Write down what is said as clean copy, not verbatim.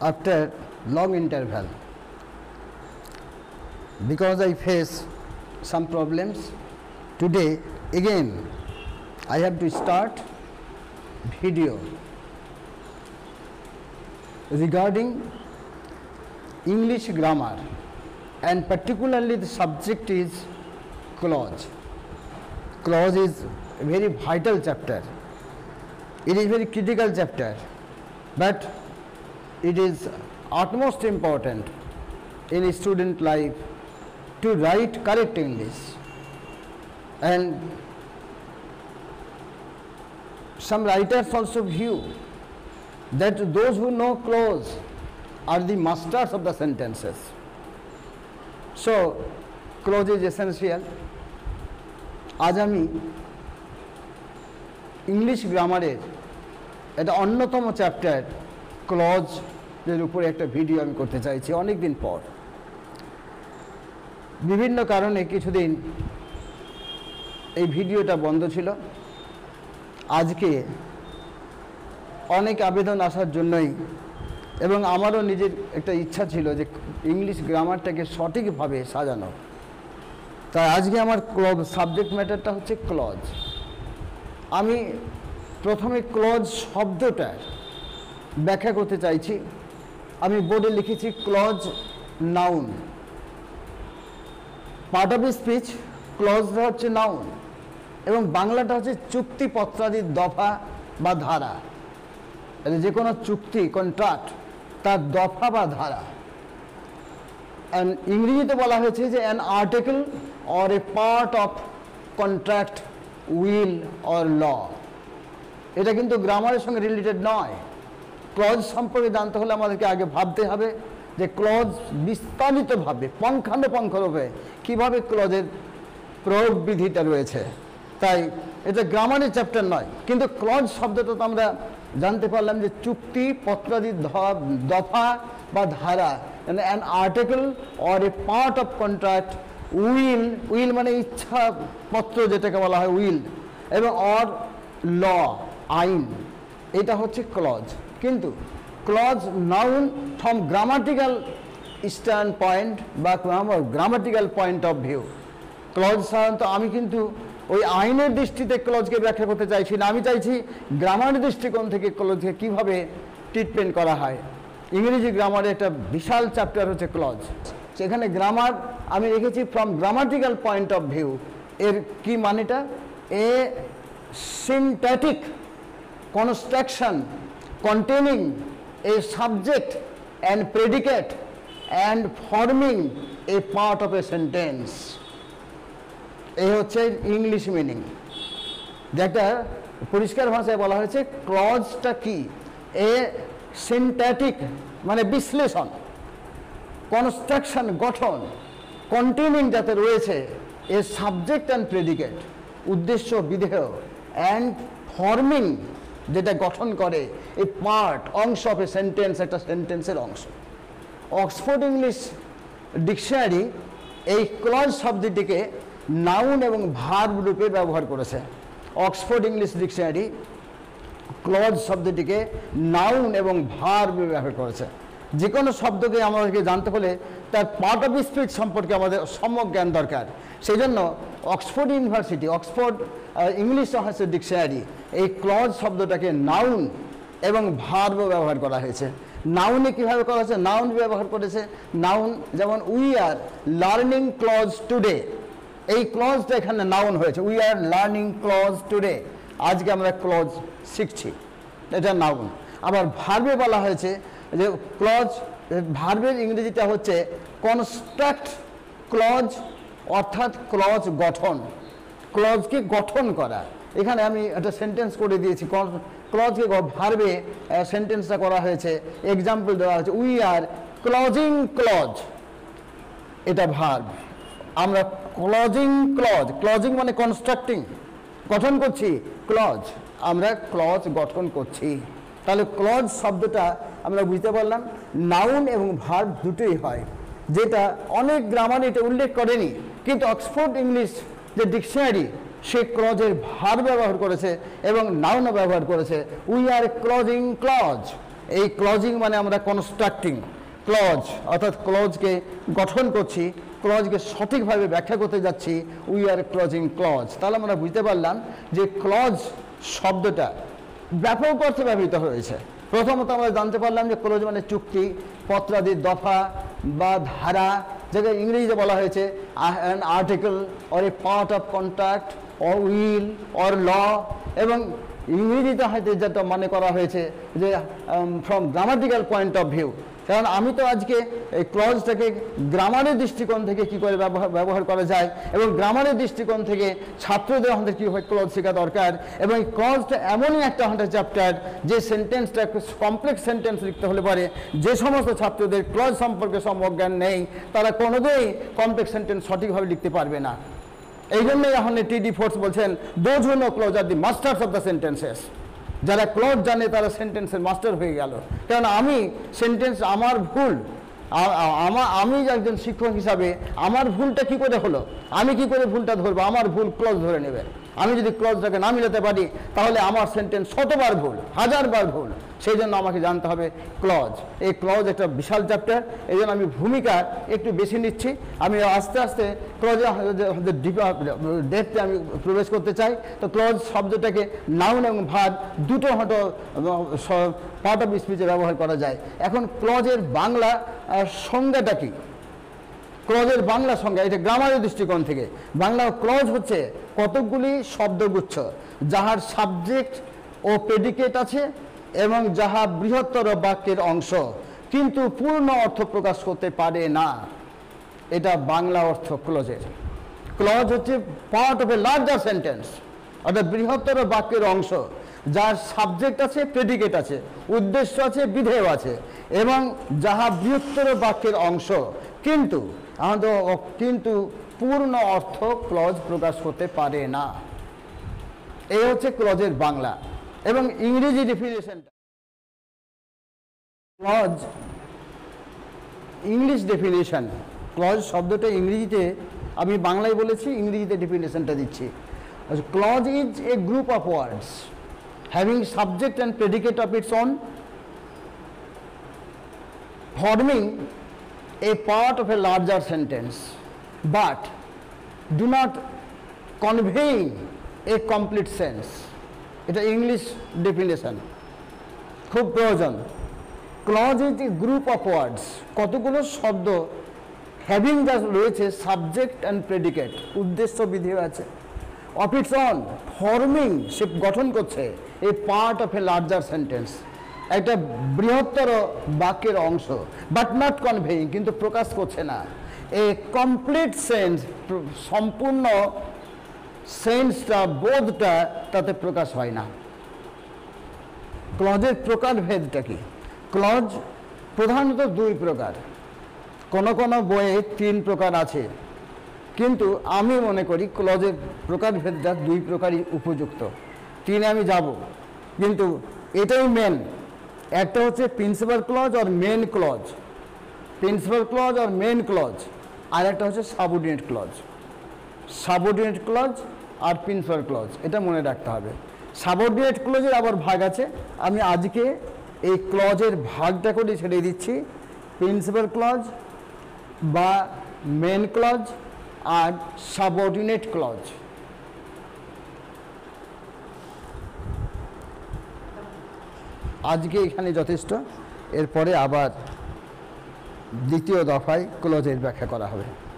after long interval, because I face some problems. Today again I have to start video regarding English grammar, and particularly the subject is clause. Clause is a very vital chapter. It is very critical chapter, but it is utmost important in a student life to write correct English. And some writers also view that those who know clause are the masters of the sentences. So clause is essential. आज आमी English ग्रामारे एक अन्यतम chapter clause एर ऊपर एक video आमी करते चाइछि अनेक दिन पर। विभिन्न कारणे किछुदिन এই ভিডিওটা বন্ধ ছিল। আজকে অনেক আবেদন আসার জন্যই এবং আমারও নিজের একটা ইচ্ছা ছিল যে ইংলিশ গ্রামারটাকে সঠিকভাবে সাজানো। তাই আজকে আমার সাবজেক্ট ম্যাটারটা হচ্ছে ক্লজ। আমি প্রথমে ক্লজ শব্দটার ব্যাখ্যা করতে চাইছি। আমি বোর্ডে লিখেছি clause noun, part of speech. ক্লজটা হচ্ছে নাউন এবং বাংলাটা হচ্ছে চুক্তিপত্রাদির দফা বা ধারা। তাহলে যে কোনো চুক্তি, কন্ট্রাক্ট, তার দফা বা ধারা। অ্যান্ড ইংরেজিতে বলা হয়েছে যে an article or a part of contract, will or law. এটা কিন্তু গ্রামারের সঙ্গে রিলেটেড নয়। ক্লজ সম্পর্কে জানতে হলে আমাদেরকে আগে ভাবতে হবে যে ক্লজ বিস্তারিতভাবে পঙ্খানুপঙ্খরূপে কীভাবে ক্লজের প্রয়োগ বিধিটা রয়েছে। তাই এটা গ্রামারের চ্যাপ্টার নয়, কিন্তু ক্লজ শব্দটা তো আমরা জানতে পারলাম যে চুক্তি পত্রাদির দফা বা ধারা। মানে an article or a part of contract, will, will মানে ইচ্ছা পত্র যেটাকে বলা হয় উইল, এবং অর ল আইন, এটা হচ্ছে ক্লজ। কিন্তু clause noun from grammatical stand point বা grammatical point of view. Clause সাধারণত আমি কিন্তু ওই আইনের দৃষ্টিতে ক্লজকে ব্যাখ্যা করতে চাইছি না, আমি চাইছি গ্রামার দৃষ্টিকোণ থেকে ক্লজকে কীভাবে ট্রিটমেন্ট করা হয়। ইংরেজি গ্রামারে একটা বিশাল চ্যাপ্টার হচ্ছে ক্লজ। সেখানে গ্রামার আমি রেখেছি from grammatical point of view. এর কি মানেটা? A syntactic construction containing a subject and predicate and forming a part of a sentence. এই হচ্ছে ইংলিশ মিনিং। যেটা পরিষ্কার ভাষায় বলা হয়েছে ক্লজটা কি, এ সিনট্যাটিক মানে বিশ্লেষণ, কনস্ট্রাকশন গঠন, কন্টেনিং যাতে রয়েছে এ সাবজেক্ট অ্যান্ড প্রেডিকেট উদ্দেশ্য বিধেয়, অ্যান্ড ফর্মিং যেটা গঠন করে এ পার্ট অংশ অফ এ সেন্টেন্স, একটা সেন্টেন্সের অংশ। অক্সফোর্ড ইংলিশ ডিকশনারি এই ক্লজ শব্দটিকে নাউন এবং ভার্ব রূপে ব্যবহার করেছে। অক্সফোর্ড ইংলিশ ডিকশনারি ক্লজ শব্দটিকে নাউন এবং ভার্ব ব্যবহার করেছে। যে কোনো শব্দকে আমাদেরকে জানতে হলে তার পার্ট অফ স্পিচ সম্পর্কে আমাদের সম্যক জ্ঞান দরকার। সেই জন্য Oxford university, Oxford English dictionary এই ক্লজ শব্দটাকে নাউন এবং ভার্ব ব্যবহার করা হয়েছে। নাউনে কীভাবে করা হয়েছে? নাউন ব্যবহার করেছে। নাউন যেমন we are learning clause today, এই ক্লজটা এখানে নাউন হয়েছে। We are learning clause today, আজকে আমরা ক্লজ শিখছি, এটা নাউন। আবার ভার্বে বলা হয়েছে যে ক্লজ, ভার্বের ইংরেজিটা হচ্ছে কনস্ট্রাক্ট ক্লজ, অর্থাৎ ক্লজ গঠন, ক্লজকে গঠন করা। এখানে আমি একটা সেন্টেন্স করে দিয়েছি, ক্লজকে ভার্বে সেন্টেন্সটা করা হয়েছে, এক্সাম্পল দেওয়া হয়েছে উই আর ক্লজিং ক্লজ, এটা ভার্ব। আমরা ক্লজিং ক্লজ, ক্লজিং মানে কনস্ট্রাক্টিং, গঠন করছি ক্লজ, আমরা ক্লজ গঠন করছি। তাহলে ক্লজ শব্দটা আমরা বুঝতে পারলাম নাউন এবং ভার্ব দুটোই হয়, যেটা অনেক গ্রামারে এটা উল্লেখ করেনি, কিন্তু অক্সফোর্ড ইংলিশ যে ডিকশনারি সে ক্লজের ভার্ব ব্যবহার করেছে এবং নাউনও ব্যবহার করেছে। উই আর ক্লজিং ক্লজ, এই ক্লজিং মানে আমরা কনস্ট্রাক্টিং ক্লজ অর্থাৎ ক্লজকে গঠন করছি, ক্লজকে সঠিকভাবে ব্যাখ্যা করতে যাচ্ছি, উই আর ক্লজিং ক্লজ। তাহলে আমরা বুঝতে পারলাম যে ক্লজ শব্দটা ব্যাপক অর্থে ব্যবহৃত হয়েছে। প্রথমত আমরা জানতে পারলাম যে ক্লজ মানে চুক্তি, পত্রাদি, দফা বা ধারা, যেটা ইংরেজিতে বলা হয়েছে an article or a part of contract or will or law, এবং ইংরেজিতে হয়তো যেটা মনে করা হয়েছে যে from grammatical point of view. কারণ আমি তো আজকে এই ক্লজটাকে গ্রামারের দৃষ্টিকোণ থেকে কি করে ব্যবহার করা যায় এবং গ্রামারের দৃষ্টিকোণ থেকে ছাত্রদের আমাদের কীভাবে ক্লজ শেখা দরকার, এবং এই ক্লজটা এমনই একটা আমাদের চ্যাপ্টার যে সেন্টেন্সটা কমপ্লেক্স সেন্টেন্স লিখতে হলে পারে যে সমস্ত ছাত্রদের ক্লজ সম্পর্কে সম্যক জ্ঞান নেই তারা কোনোদিনই কমপ্লেক্স সেন্টেন্স সঠিকভাবে লিখতে পারবে না। এই জন্যই আমাদের টিডি ফোর্স বলছেন those who know clause are the masters of the sentences. যারা ক্লজ জানে তারা সেন্টেন্সের মাস্টার হয়ে গেল। কারণ আমি সেন্টেন্স আমার ভুল, আমি একজন শিক্ষক হিসাবে আমার ভুলটা কি করে হলো, আমি কি করে ভুলটা ধরবো, আমার ভুল ক্লজ ধরে নেবেন। আমি যদি ক্লজটাকে না মিলাতে পারি তাহলে আমার সেন্টেন্স শতবার ভুল, হাজারবার ভুল। সেই জন্য আমাকে জানতে হবে ক্লজ। এই ক্লজ একটা বিশাল চ্যাপ্টার, এই জন্য আমি ভূমিকা একটু বেশি নিচ্ছি। আমি আস্তে আস্তে ক্লজে ডেপথে আমি প্রবেশ করতে চাই। তো ক্লজ শব্দটাকে নাউন এবং ভার্ব দুটো হয়তো পার্ট অফ স্পিচে ব্যবহার করা যায়। এখন ক্লজের বাংলা সংজ্ঞাটা কি, ক্লজের বাংলা সংজ্ঞা এটা গ্রামারের দৃষ্টিকোণ থেকে বাংলা ক্লজ হচ্ছে কতকগুলি শব্দগুচ্ছ যাহার সাবজেক্ট ও প্রেডিকেট আছে এবং যাহা বৃহত্তর বাক্যের অংশ কিন্তু পূর্ণ অর্থ প্রকাশ করতে পারে না। এটা বাংলা অর্থ ক্লজের। ক্লজ হচ্ছে part of a larger sentence অর্থাৎ বৃহত্তর বাক্যের অংশ যার সাবজেক্ট আছে, প্রেডিকেট আছে, উদ্দেশ্য আছে, বিধেয় আছে এবং যাহা বৃহত্তর বাক্যের অংশ কিন্তু পূর্ণ অর্থ ক্লজ প্রকাশ করতে পারে না। এই হচ্ছে ক্লজের বাংলা। এবং ইংরেজি ডেফিনেশনটা ক্লজ, ইংলিশ ডেফিনেশন, ক্লজ শব্দটা ইংরেজিতে আমি বাংলায় বলেছি, ইংরেজিতে ডেফিনেশনটা দিচ্ছি। Clause is a group of words having subject and predicate of its own forming a part of a larger sentence but do not convey a complete sense. It's an English definition. Khub proyojon. Clause is a group of words. Kotogulo shobdo having just royeche subject and predicate. Uddesho bidheyo ache. Of its own forming she গঠন korche a part of a larger sentence. একটা বৃহত্তর বাক্যের অংশ but not conveying কিন্তু প্রকাশ করছে না। এ complete sense সম্পূর্ণ সেন্সটা বোধটা তাতে প্রকাশ হয় না। ক্লজের প্রকারভেদটা কি? ক্লজ প্রধানত দুই প্রকার, কোনো বইয়ে তিন প্রকার আছে কিন্তু আমি মনে করি ক্লজের প্রকারভেদটা দুই প্রকারই উপযুক্ত। তিনে আমি যাব কিন্তু এটাই মেন। একটা হচ্ছে প্রিন্সিপাল ক্লজ আর মেন ক্লজ, প্রিন্সিপাল ক্লজ আর মেন ক্লজ, আর একটা হচ্ছে সাবঅর্ডিনেট ক্লজ। সাবঅর্ডিনেট ক্লজ আর প্রিন্সিপাল ক্লজ এটা মনে রাখতে হবে। সাবঅর্ডিনেট ক্লজের আবার ভাগ আছে, আমি আজকে এই ক্লজের ভাগটা করে ছেড়ে দিচ্ছি। প্রিন্সিপাল ক্লজ বা মেন ক্লজ আর সাবঅর্ডিনেট ক্লজ। আজকে এখানে যথেষ্ট, এরপরে আবার দ্বিতীয় দফায় ক্লজের ব্যাখ্যা করা হবে।